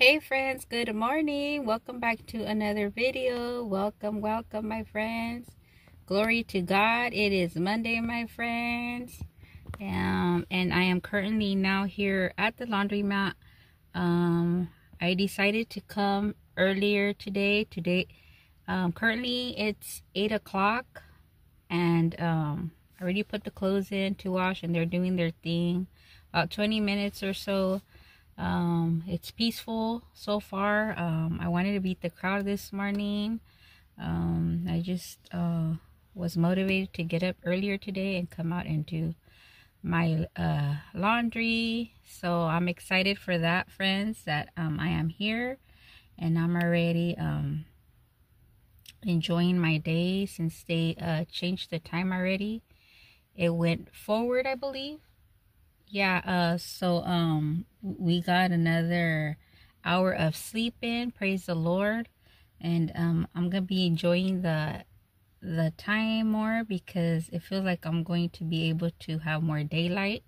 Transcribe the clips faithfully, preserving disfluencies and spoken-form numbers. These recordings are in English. Hey friends, good morning. Welcome back to another video. Welcome, welcome my friends. Glory to God. It is Monday, my friends. Um, and I am currently now here at the laundromat. Um, I decided to come earlier today. Today, um, currently it's eight o'clock. And um, I already put the clothes in to wash and they're doing their thing. About twenty minutes or so. Um, it's peaceful so far. Um, I wanted to beat the crowd this morning. Um, I just uh, was motivated to get up earlier today and come out and do my uh, laundry. So I'm excited for that, friends, that um, I am here. And I'm already um, enjoying my day since they uh, changed the time already. It went forward, I believe. Yeah, uh, so um, we got another hour of sleep in. Praise the Lord. And um, I'm going to be enjoying the, the time more because it feels like I'm going to be able to have more daylight.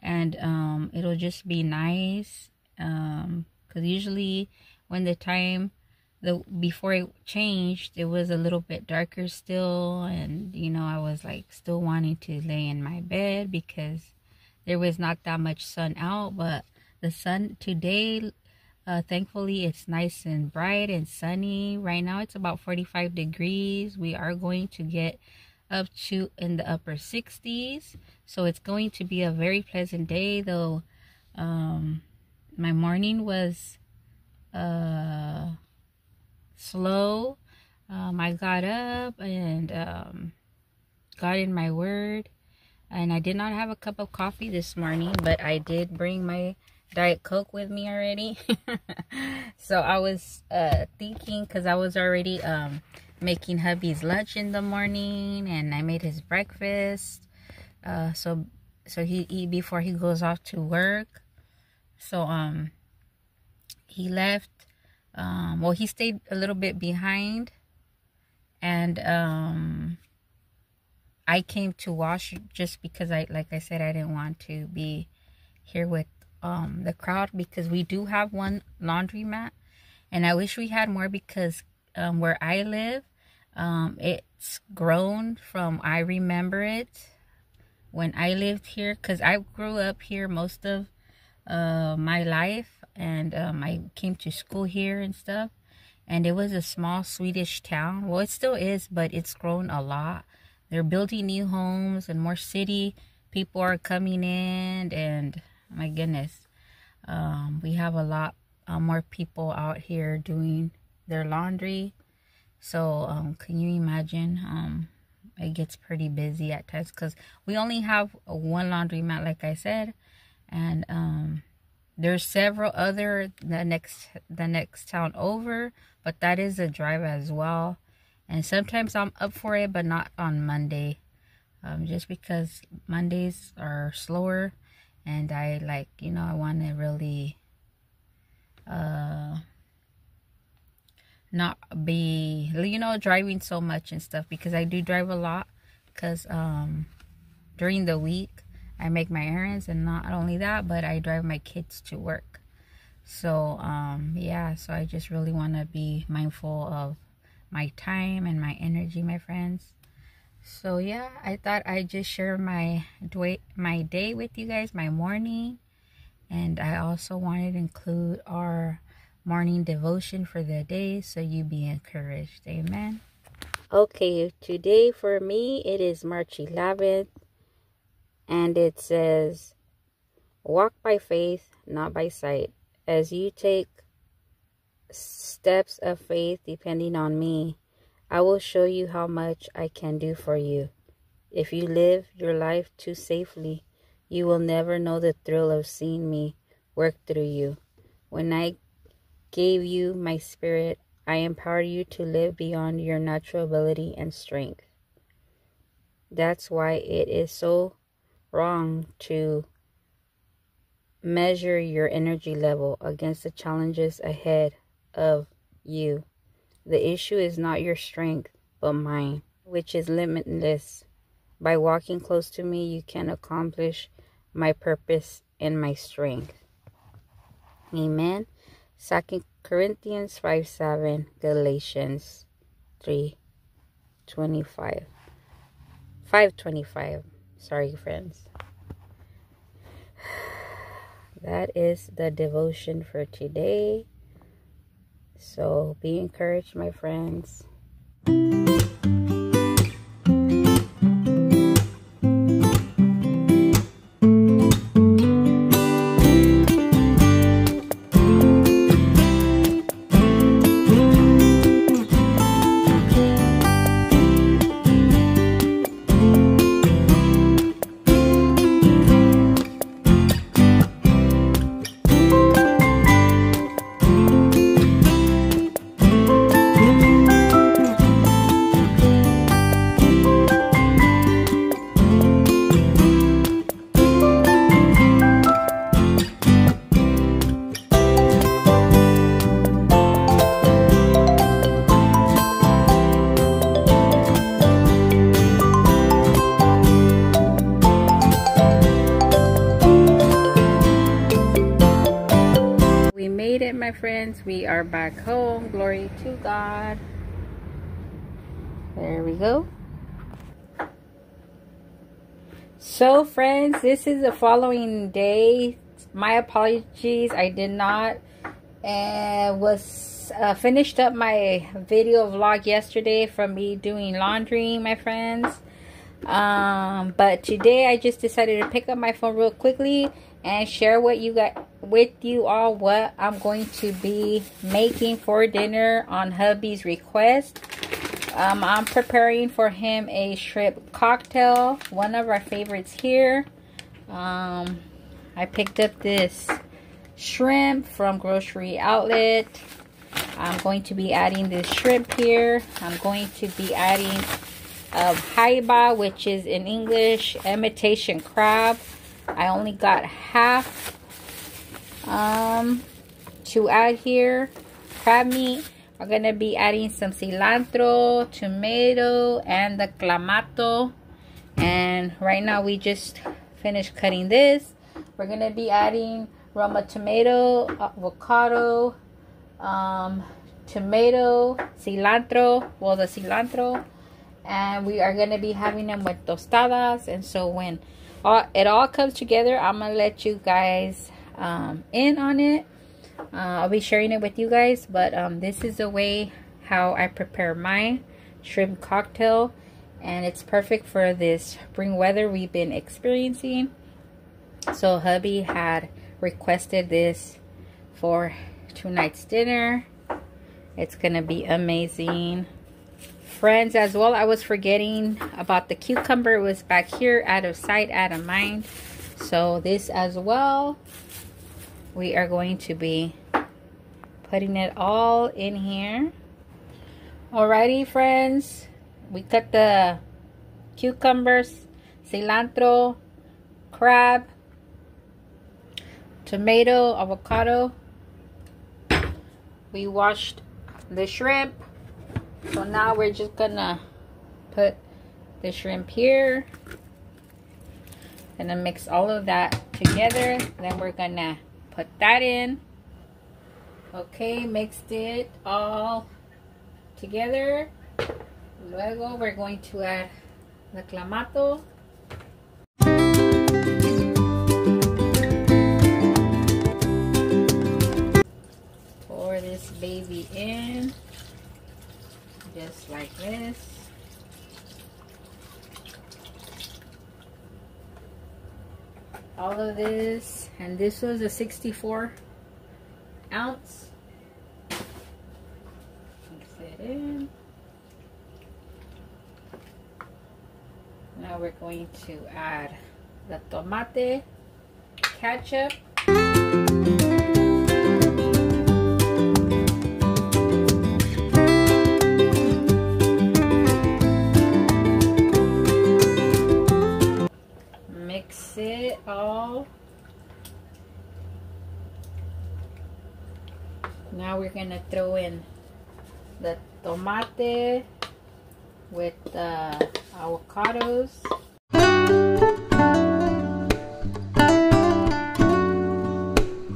And um, it'll just be nice. Um, because usually when the time, the before it changed, it was a little bit darker still. And, you know, I was like still wanting to lay in my bed because there was not that much sun out, but the sun today, uh, thankfully, it's nice and bright and sunny. Right now, it's about forty-five degrees. We are going to get up to in the upper sixties. So it's going to be a very pleasant day, though. Um, my morning was uh, slow. Um, I got up and um, got in my word. And I did not have a cup of coffee this morning, but I did bring my Diet Coke with me already. So I was uh, thinking, because I was already um, making hubby's lunch in the morning, and I made his breakfast. Uh, so so he eat before he goes off to work. So um, he left. Um, well, he stayed a little bit behind, and um. I came to wash just because I, like I said, I didn't want to be here with um, the crowd, because we do have one laundromat and I wish we had more, because um, where I live, um, it's grown from, I remember it when I lived here, because I grew up here most of uh, my life, and um, I came to school here and stuff, and it was a small Swedish town. Well, it still is, but it's grown a lot. They're building new homes and more city people are coming in, and my goodness, um, we have a lot uh, more people out here doing their laundry. So um, can you imagine? Um, it gets pretty busy at times because we only have one laundromat, like I said, and um, there's several other the next the next town over, but that is a drive as well. And sometimes I'm up for it, but not on Monday. Um, just because Mondays are slower. And I like, you know, I want to really uh, not be, you know, driving so much and stuff. Because I do drive a lot. Because um, during the week, I make my errands. And not only that, but I drive my kids to work. So, um, yeah. So I just really want to be mindful of my time and my energy, my friends. So yeah, I thought I'd just share my my day with you guys, my morning, and I also wanted to include our morning devotion for the day, so you be encouraged. Amen. Okay, today for me it is March eleventh, and it says, "Walk by faith, not by sight, as you take steps of faith depending on me. I will show you how much I can do for you. If you live your life too safely, you will never know the thrill of seeing me work through you. When I gave you my spirit, I empowered you to live beyond your natural ability and strength. That's why it is so wrong to measure your energy level against the challenges ahead of you. The issue is not your strength, but mine, which is limitless. By walking close to me, you can accomplish my purpose and my strength." Amen. Second Corinthians five seven, Galatians three twenty-five, five twenty-five. Sorry, friends. That is the devotion for today. So be encouraged, my friends. My friends, we are back home. Glory to God. There we go. So friends, this is the following day. My apologies, I did not and uh, was uh, finished up my video vlog yesterday from me doing laundry, my friends. Um but today I just decided to pick up my phone real quickly and share what you got with you all, what I'm going to be making for dinner on hubby's request. um I'm preparing for him a shrimp cocktail, one of our favorites here. um I picked up this shrimp from grocery outlet. I'm going to be adding this shrimp here. I'm going to be adding of haiba, which is in English imitation crab. I only got half um to add here. Crab meat. I'm gonna be adding some cilantro, tomato, and the clamato. And right now we just finished cutting this. We're gonna be adding Roma tomato, avocado, um tomato, cilantro, well the cilantro. And we are going to be having them with tostadas. And so when all, it all comes together, I'm going to let you guys um, in on it. Uh, I'll be sharing it with you guys. But um, this is the way how I prepare my shrimp cocktail. And it's perfect for this spring weather we've been experiencing. So hubby had requested this for tonight's dinner. It's going to be amazing. Friends, as well, I was forgetting about the cucumber. It was back here, out of sight, out of mind. So this as well, we are going to be putting it all in here. Alrighty, friends, we cut the cucumbers, cilantro, crab, tomato, avocado. We washed the shrimp. So now we're just gonna put the shrimp here. Gonna mix all of that together. Then we're gonna put that in. Okay, mixed it all together. Luego we're going to add the clamato. Pour this baby in. Just like this. All of this. And this was a sixty-four ounce. Mix it in. Now we're going to add the tomate, ketchup. Now we're going to throw in the tomate with the avocados.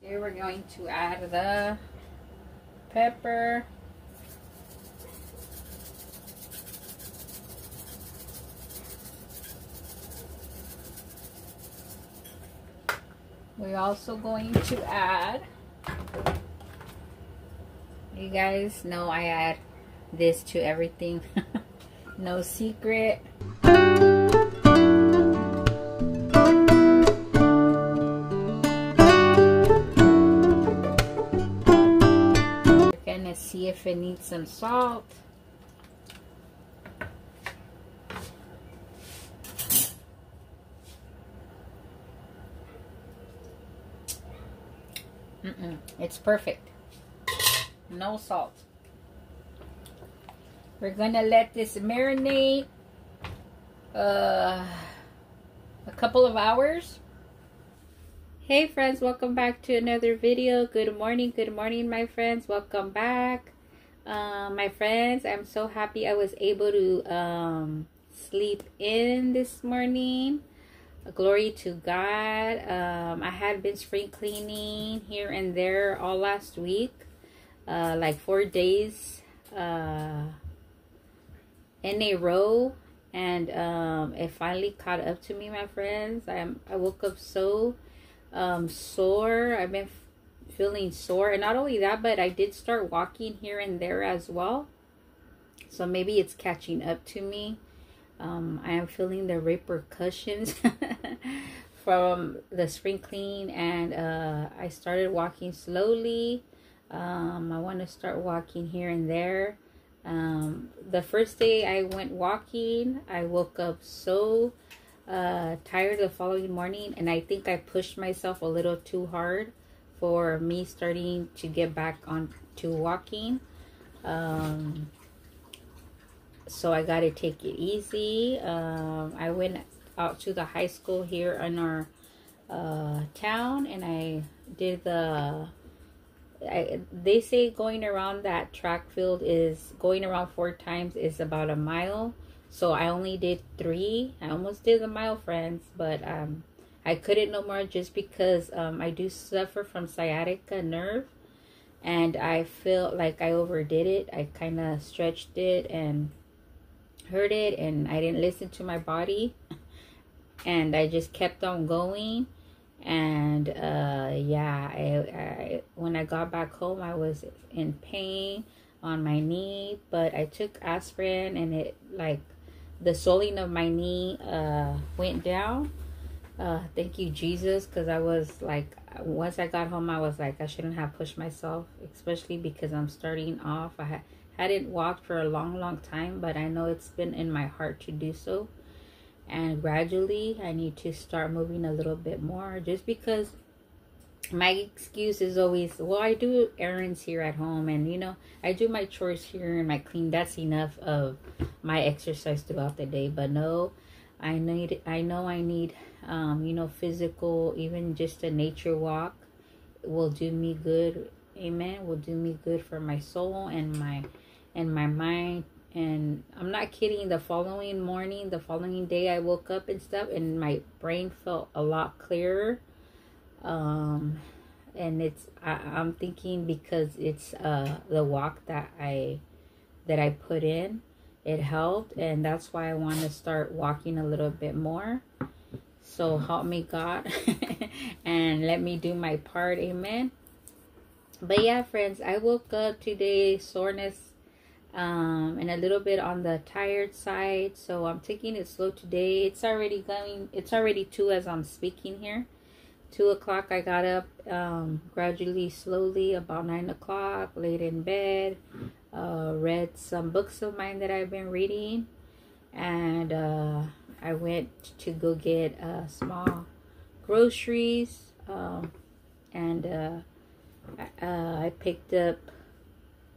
Here we're going to add the pepper, we're also going to add, you guys know I add this to everything, no secret. See if it needs some salt. Mm-mm, it's perfect. No salt. We're gonna let this marinate uh, a couple of hours. Hey friends, welcome back to another video. Good morning, good morning my friends. Welcome back. Um, my friends, I'm so happy I was able to um, sleep in this morning. Glory to God. Um, I had been spring cleaning here and there all last week. Uh, like four days uh, in a row. And um, it finally caught up to me, my friends. I'm, I woke up so... um sore. I've been feeling sore, and not only that, but I did start walking here and there as well, so maybe it's catching up to me. um I am feeling the repercussions from the spring clean, and uh I started walking slowly. um I want to start walking here and there. Um the first day I went walking, I woke up so Uh, tired the following morning, and I think I pushed myself a little too hard for me starting to get back on to walking. Um, so I gotta take it easy. Um, I went out to the high school here in our uh, town, and I did the I, they say going around that track field is going around four times is about a mile. So I only did three. I almost did a mile, friends, but um, I couldn't no more just because um, I do suffer from sciatica nerve, and I feel like I overdid it. I kind of stretched it and hurt it, and I didn't listen to my body, and I just kept on going. And uh, yeah, I, I when I got back home, I was in pain on my knee, but I took aspirin, and it like. The swelling of my knee uh, went down. Uh, thank you, Jesus, because I was like, once I got home, I was like, I shouldn't have pushed myself, especially because I'm starting off. I ha hadn't walked for a long, long time, but I know it's been in my heart to do so. And gradually, I need to start moving a little bit more, just because my excuse is always, well, I do errands here at home, and you know, I do my chores here and my clean. That's enough of my exercise throughout the day. But no, I need, I know I need, um, you know, physical, even just a nature walk will do me good. Amen. Will do me good for my soul and my, and my mind. And I'm not kidding. The following morning, the following day, I woke up and stuff, and my brain felt a lot clearer. Um and it's I, I'm thinking because it's uh the walk that I that I put in, it helped, and that's why I want to start walking a little bit more. So help me God and let me do my part. Amen. But yeah friends, I woke up today soreness um and a little bit on the tired side, so I'm taking it slow today. It's already going it's already two as I'm speaking here. Two o'clock I got up, um, gradually, slowly, about nine o'clock, laid in bed, uh, read some books of mine that I've been reading, and uh, I went to go get uh, small groceries, um, and uh, I, uh, I picked up,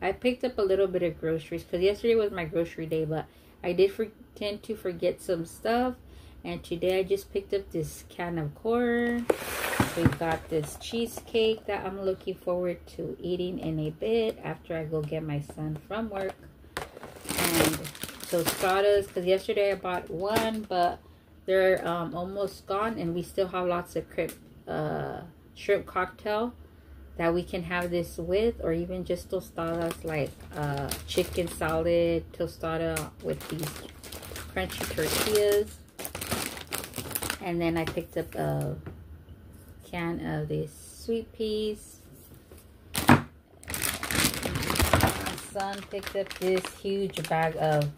I picked up a little bit of groceries, because yesterday was my grocery day, but I did for, tend to forget some stuff. And today I just picked up this can of corn. We got this cheesecake that I'm looking forward to eating in a bit after I go get my son from work. And tostadas, because yesterday I bought one, but they're um, almost gone, and we still have lots of crimp, uh, shrimp cocktail that we can have this with, or even just tostadas like uh, chicken salad tostada with these crunchy tortillas. And then I picked up a can of this sweet peas. My son picked up this huge bag of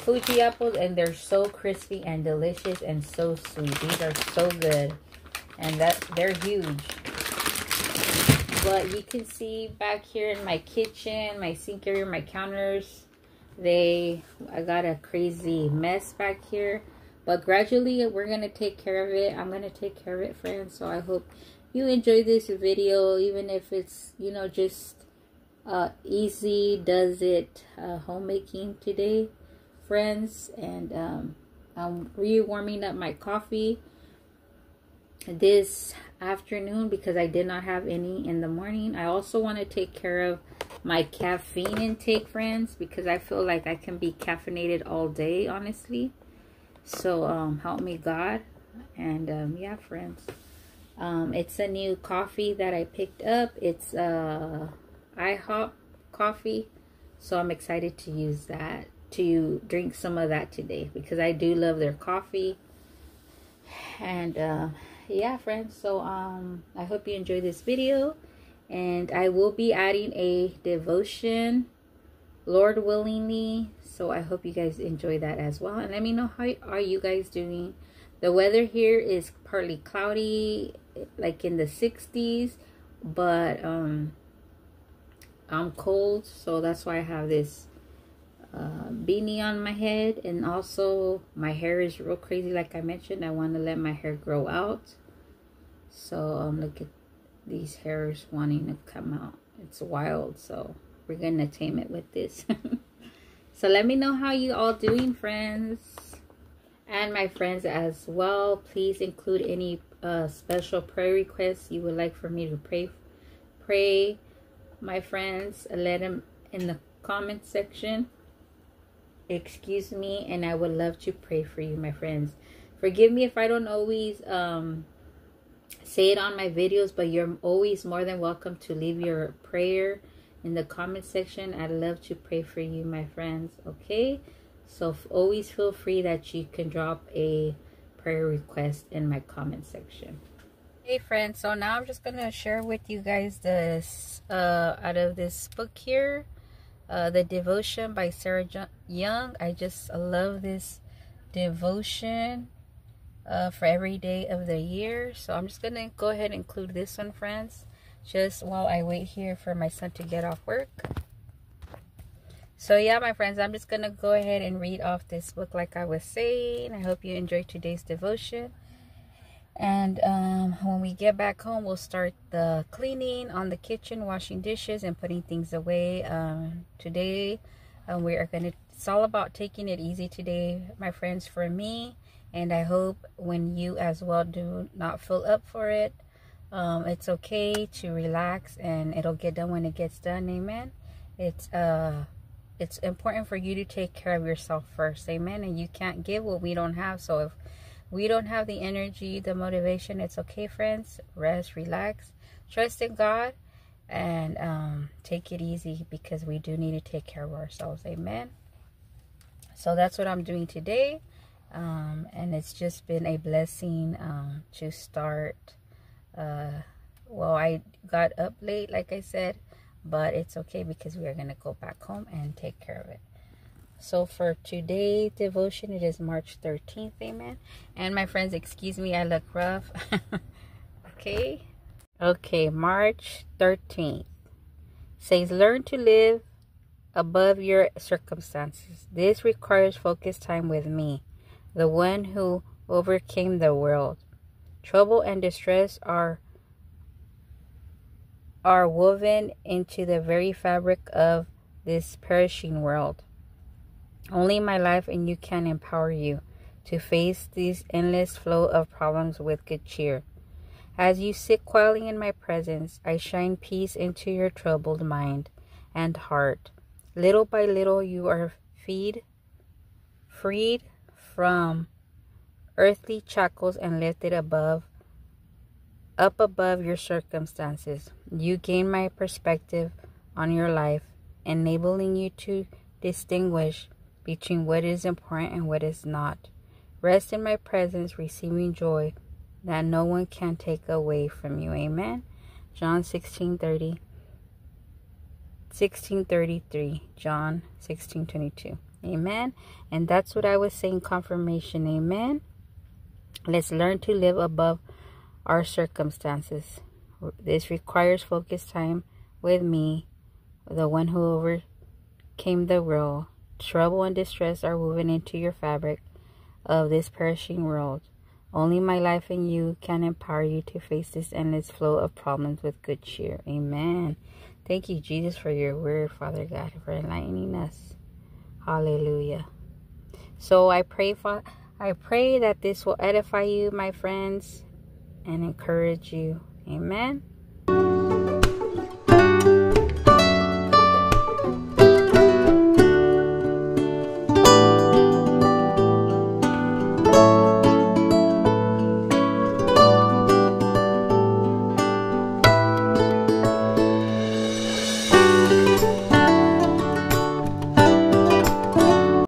Fuji apples, and they're so crispy and delicious and so sweet. These are so good, and that they're huge. But you can see back here in my kitchen, my sink area, my counters, they I got a crazy mess back here. But gradually we're gonna take care of it. I'm gonna take care of it, friends. So I hope you enjoy this video, even if it's, you know, just uh easy does it uh homemaking today, friends. And um I'm re-warming up my coffee this afternoon because I did not have any in the morning. I also want to take care of my caffeine intake, friends, because I feel like I can be caffeinated all day, honestly. So um help me God. And um yeah, friends, um it's a new coffee that I picked up. It's uh I hop coffee, so I'm excited to use that, to drink some of that today, because I do love their coffee. And um uh, yeah, friends, so um I hope you enjoy this video, and I will be adding a devotion, Lord willingly, so I hope you guys enjoy that as well. And let me know, how are you guys doing? The weather here is partly cloudy, like in the sixties, but um I'm cold, so that's why I have this Uh, beanie on my head. And also my hair is real crazy, like I mentioned. I want to let my hair grow out, so um, look at these hairs wanting to come out. It's wild, so we're gonna tame it with this. So let me know how you all doing, friends. And my friends as well, please include any uh, special prayer requests you would like for me to pray pray, my friends. Let them in the comment section, excuse me, and I would love to pray for you, my friends. Forgive me if I don't always um say it on my videos, but you're always more than welcome to leave your prayer in the comment section. I'd love to pray for you, my friends. Okay, so always feel free that you can drop a prayer request in my comment section. Hey friends, so now I'm just gonna share with you guys this uh out of this book here, Uh, the Devotion by Sarah Young. I just love this devotion uh, for every day of the year. So I'm just gonna go ahead and include this one, friends, just while I wait here for my son to get off work. So yeah, my friends, I'm just gonna go ahead and read off this book like I was saying. I hope you enjoyed today's devotion. And um, when we get back home, we'll start the cleaning on the kitchen, washing dishes, and putting things away. Um, today, um, we are going to, it's all about taking it easy today, my friends, for me. And I hope when you as well do not feel up for it, um, it's okay to relax, and it'll get done when it gets done. Amen. It's, uh, it's important for you to take care of yourself first. Amen. And you can't give what we don't have. So if we don't have the energy, the motivation, it's okay, friends. Rest, relax, trust in God, and um, take it easy, because we do need to take care of ourselves. Amen. So that's what I'm doing today. Um, and it's just been a blessing um, to start. Uh, well, I got up late, like I said, but it's okay, because we are going to go back home and take care of it. So for today's devotion, it is March thirteenth, amen. And my friends, excuse me, I look rough. okay okay March thirteenth says, learn to live above your circumstances. This requires focused time with me, the one who overcame the world. Trouble and distress are are woven into the very fabric of this perishing world. Only my life and you can empower you to face this endless flow of problems with good cheer. As you sit quietly in my presence, I shine peace into your troubled mind and heart. Little by little, you are freed, freed from earthly shackles and lifted above up above your circumstances. You gain my perspective on your life, enabling you to distinguish between what is important and what is not. Rest in my presence, receiving joy that no one can take away from you. Amen. John sixteen thirty. sixteen thirty-three. John sixteen twenty-two. Amen. And that's what I was saying, confirmation. Amen. Let's learn to live above our circumstances. This requires focused time with me, the one who overcame the world. Trouble and distress are woven into your fabric of this perishing world. Only my life and you can empower you to face this endless flow of problems with good cheer. Amen. Thank you, Jesus, for your word, Father God, for enlightening us. Hallelujah. So I pray, for, I pray that this will edify you, my friends, and encourage you. Amen.